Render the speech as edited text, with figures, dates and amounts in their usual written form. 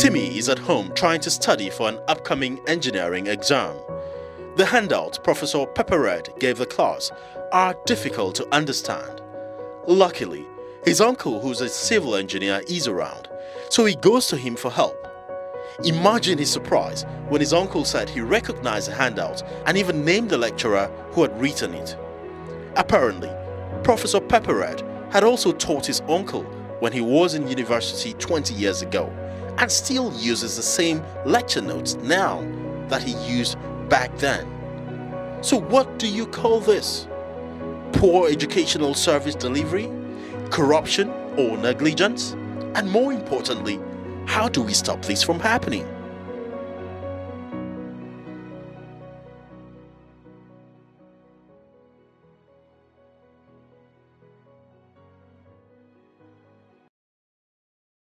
Timmy is at home trying to study for an upcoming engineering exam. The handouts Professor Pepperred gave the class are difficult to understand. Luckily, his uncle, who's a civil engineer, is around, so he goes to him for help. Imagine his surprise when his uncle said he recognized the handout and even named the lecturer who had written it. Apparently, Professor Pepperred had also taught his uncle when he was in university 20 years ago and still uses the same lecture notes now that he used back then. So what do you call this? Poor educational service delivery? Corruption or negligence? And more importantly, how do we stop this from happening?